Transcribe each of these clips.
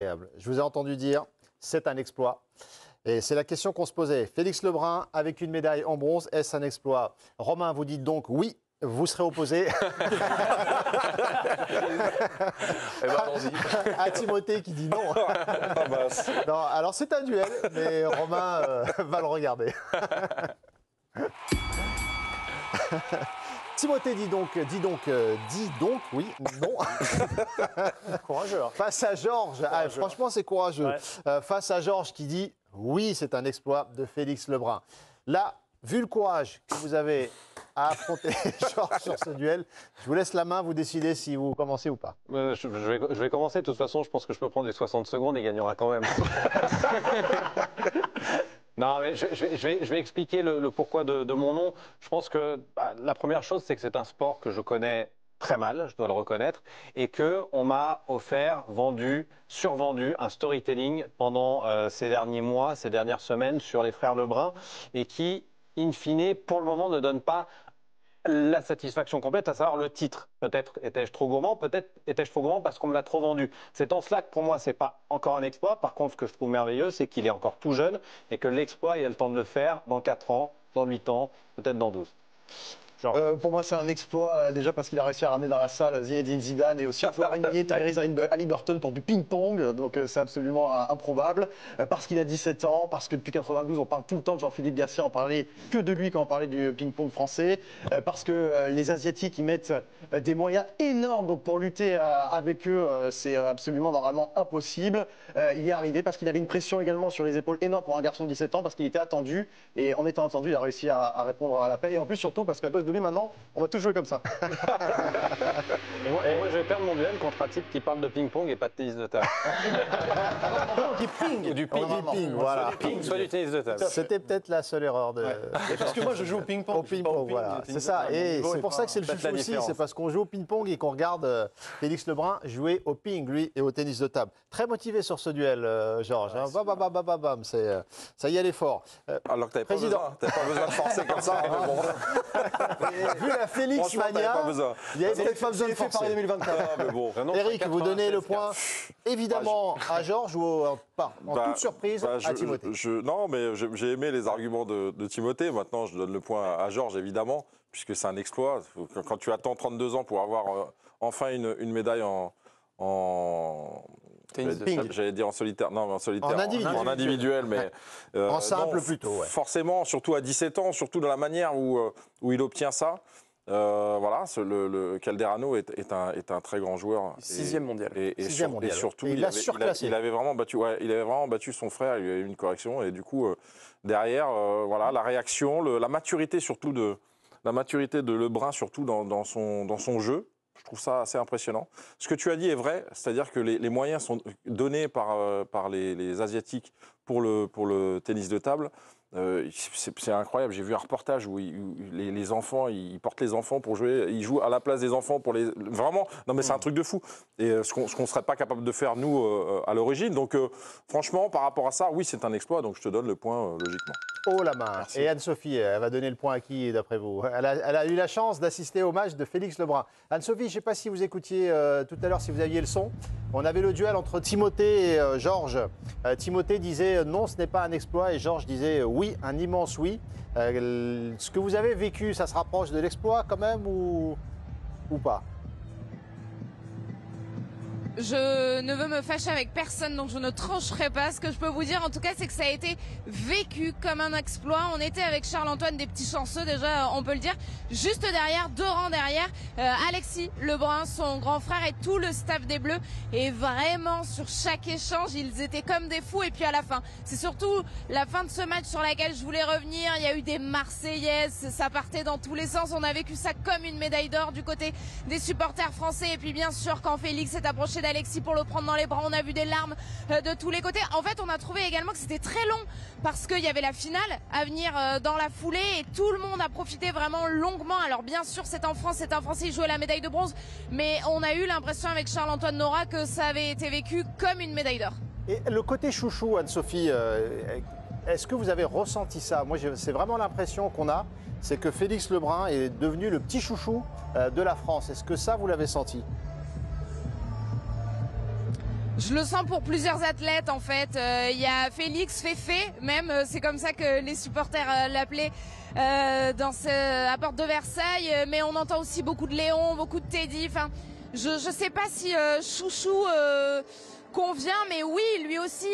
Je vous ai entendu dire, c'est un exploit. Et c'est la question qu'on se posait. Félix Lebrun, avec une médaille en bronze, est-ce un exploit? Romain, vous dites donc oui, vous serez opposé à Timothée qui dit non. Non, alors c'est un duel, mais Romain va le regarder. Timothée dit donc, oui, non. Courageux. Face à Georges, ah, franchement c'est courageux. Ouais. Face à Georges qui dit oui, c'est un exploit de Félix Lebrun. Là, vu le courage que vous avez à affronter Georges sur ce duel, je vous laisse la main, vous décidez si vous commencez ou pas. Je vais commencer, de toute façon je pense que je peux prendre les 60 secondes et il gagnera quand même. Non, mais je vais expliquer le pourquoi de mon nom. Je pense que la première chose, c'est que c'est un sport que je connais très mal, je dois le reconnaître, et qu'on m'a offert, vendu, survendu un storytelling pendant ces derniers mois, ces dernières semaines sur les frères Lebrun, et qui, in fine, pour le moment, ne donne pas la satisfaction complète, à savoir le titre. Peut-être étais-je trop gourmand, peut-être étais-je trop gourmand parce qu'on me l'a trop vendu. C'est en cela que pour moi, ce n'est pas encore un exploit. Par contre, ce que je trouve merveilleux, c'est qu'il est encore tout jeune et que l'exploit, il a le temps de le faire dans 4 ans, dans 8 ans, peut-être dans 12. Pour moi, c'est un exploit déjà parce qu'il a réussi à ramener dans la salle Zinedine Zidane et aussi Thierry Halliburton pour du ping-pong, donc c'est absolument improbable. Parce qu'il a 17 ans, parce que depuis 92, on parle tout le temps de Jean-Philippe Garcia, on parlait que de lui quand on parlait du ping-pong français. Parce que les Asiatiques, ils mettent des moyens énormes, donc pour lutter avec eux, c'est absolument normalement impossible. Il y est arrivé parce qu'il avait une pression également sur les épaules énorme pour un garçon de 17 ans, parce qu'il était attendu, et en étant attendu, il a réussi à répondre à l'appel, et en plus surtout parce qu'à cause de lui, maintenant, on va tout jouer comme ça. et moi, je vais perdre mon duel contre un type qui parle de ping-pong et pas de tennis de table. Du ping, voilà. Soit du tennis de table. C'était peut-être la seule erreur de... Ouais. Parce que moi, je joue au ping-pong. Au ping-pong, voilà. C'est ça. Et c'est pour ça que c'est le chouchou aussi. C'est parce qu'on joue au ping-pong et qu'on regarde Félix Lebrun jouer au ping, lui, et au tennis de table. Très motivé sur ce duel, Georges. Ouais, hein. Bam, bam, bam. Ça y est, l'effort. Alors que t'avais pas besoin de forcer comme ça. Et vu la Félix Mania, il n'y avait peut-être pas besoin de forcer. Paris 2024. Ah, mais bon, non, Eric, vous donnez le point, évidemment, à Georges ou en toute surprise à Timothée. Non, mais j'ai aimé les arguments de Timothée. Maintenant, je donne le point à Georges, évidemment, puisque c'est un exploit. Quand tu attends 32 ans pour avoir enfin une médaille en j'allais dire en solitaire, non mais en solitaire, en individuel mais en simple non, plutôt. Ouais. Forcément, surtout à 17 ans, surtout dans la manière où il obtient ça. Voilà, le Calderano est un très grand joueur. Sixième mondial. Et surtout, il avait vraiment battu. Ouais, il avait vraiment battu son frère. Il y a eu une correction et du coup derrière, voilà, la réaction, la maturité surtout de Lebrun surtout dans son jeu. Je trouve ça assez impressionnant. Ce que tu as dit est vrai, c'est-à-dire que les moyens sont donnés par les Asiatiques pour le tennis de table. C'est incroyable. J'ai vu un reportage où les enfants, ils portent les enfants pour jouer, ils jouent à la place des enfants pour les. Vraiment, non mais c'est un truc de fou. Et ce qu'on serait pas capable de faire nous à l'origine. Donc franchement, par rapport à ça, oui, c'est un exploit. Donc je te donne le point logiquement. Oh la main. Merci. Et Anne-Sophie, elle va donner le point à qui d'après vous? Elle a eu la chance d'assister au match de Félix Lebrun. Anne-Sophie, je ne sais pas si vous écoutiez tout à l'heure, si vous aviez le son. On avait le duel entre Timothée et Georges. Timothée disait non, ce n'est pas un exploit et Georges disait oui, un immense oui. Ce que vous avez vécu, ça se rapproche de l'exploit quand même ou pas? Je ne veux me fâcher avec personne, donc je ne trancherai pas. Ce que je peux vous dire, en tout cas, c'est que ça a été vécu comme un exploit. On était avec Charles-Antoine des petits chanceux, déjà, on peut le dire. Juste derrière, 2 rangs derrière, Alexis Lebrun, son grand frère et tout le staff des Bleus. Et vraiment, sur chaque échange, ils étaient comme des fous. Et puis à la fin, c'est surtout la fin de ce match sur laquelle je voulais revenir. Il y a eu des Marseillaises, ça partait dans tous les sens. On a vécu ça comme une médaille d'or du côté des supporters français. Et puis bien sûr, quand Félix est approché Alexis pour le prendre dans les bras, on a vu des larmes de tous les côtés. En fait, on a trouvé également que c'était très long parce qu'il y avait la finale à venir dans la foulée et tout le monde a profité vraiment longuement. Alors bien sûr, c'est en France, c'est un Français qui jouait la médaille de bronze, mais on a eu l'impression avec Charles-Antoine Nora que ça avait été vécu comme une médaille d'or. Et le côté chouchou, Anne-Sophie, est-ce que vous avez ressenti ça? Moi, c'est vraiment l'impression qu'on a, c'est que Félix Lebrun est devenu le petit chouchou de la France. Est-ce que ça, vous l'avez senti? Je le sens pour plusieurs athlètes en fait. Il y a Félix Féfé, même, c'est comme ça que les supporters l'appelaient à Porte de Versailles. Mais on entend aussi beaucoup de Léon, beaucoup de Teddy. Enfin, je sais pas si Chouchou convient, mais oui, lui aussi.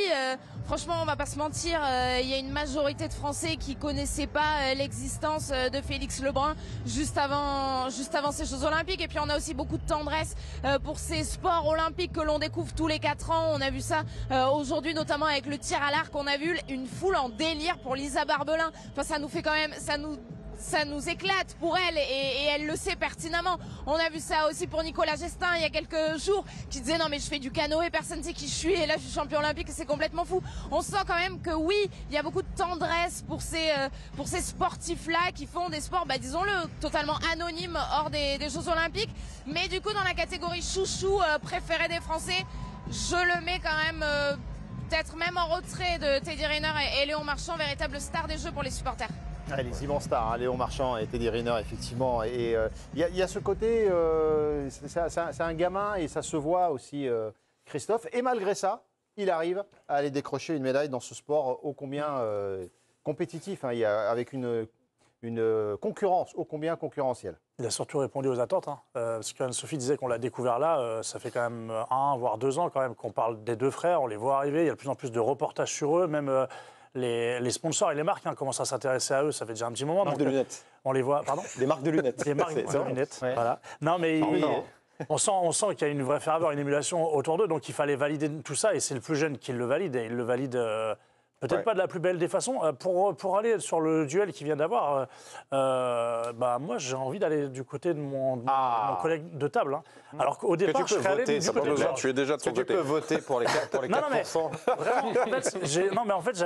Franchement, on va pas se mentir, il y a une majorité de Français qui connaissaient pas l'existence de Félix Lebrun juste avant ces Jeux Olympiques. Et puis on a aussi beaucoup de tendresse pour ces sports olympiques que l'on découvre tous les 4 ans. On a vu ça aujourd'hui, notamment avec le tir à l'arc. On a vu une foule en délire pour Lisa Barbelin. Enfin, ça nous fait quand même, ça nous éclate pour elle, et elle le sait pertinemment. On a vu ça aussi pour Nicolas Gestin il y a quelques jours, qui disait non mais je fais du canoë, personne ne sait qui je suis et là je suis champion olympique, c'est complètement fou. On sent quand même que oui, il y a beaucoup de tendresse pour ces sportifs là qui font des sports, bah, disons-le, totalement anonymes hors des Jeux olympiques. Mais du coup dans la catégorie chouchou préféré des Français, je le mets quand même peut-être même en retrait de Teddy Riner et Léon Marchand, véritable star des Jeux pour les supporters. Ah, les immenses stars, hein, Léon Marchand et Teddy Riner, effectivement. Et il y a ce côté, c'est un gamin et ça se voit aussi, Christophe. Et malgré ça, il arrive à aller décrocher une médaille dans ce sport ô combien compétitif, hein, avec une concurrence ô combien concurrentielle. Il a surtout répondu aux attentes, hein, parce qu'Anne-Sophie disait qu'on l'a découvert là, ça fait quand même 1 voire 2 ans quand même qu'on parle des deux frères, on les voit arriver, il y a de plus en plus de reportages sur eux, même... Les sponsors et les marques commencent à s'intéresser à eux, ça fait déjà un petit moment. Marques de lunettes. On les voit, pardon ? Des marques de lunettes. Des marques de lunettes, ouais. Voilà. Non, mais on sent qu'il y a une vraie ferveur, une émulation autour d'eux, donc il fallait valider tout ça, et c'est le plus jeune qui le valide, et il le valide peut-être pas de la plus belle des façons. Pour aller sur le duel qu'il vient d'avoir, moi j'ai envie d'aller du côté de mon collègue de table, hein. Alors qu'au départ, je serais allé du côté de Georges. Tu es déjà de ton côté. Tu peux voter pour les 4%. Non, mais en fait,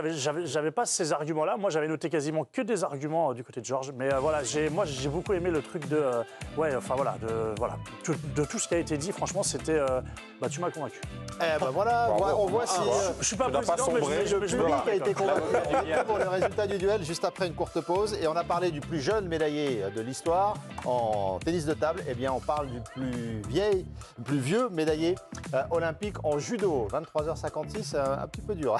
j'avais pas ces arguments-là. Moi, j'avais noté quasiment que des arguments du côté de Georges. Mais voilà, j'ai beaucoup aimé le truc de... de tout ce qui a été dit, franchement, c'était... tu m'as convaincu. Voilà, on voit si... Je suis pas président, mais le public a été convaincu pour le résultat du duel, juste après une courte pause. Et on a parlé du plus jeune médaillé de l'histoire en tennis de table. Eh bien, on parle du plus vieux médaillé olympique en judo. 23h56, un petit peu dur.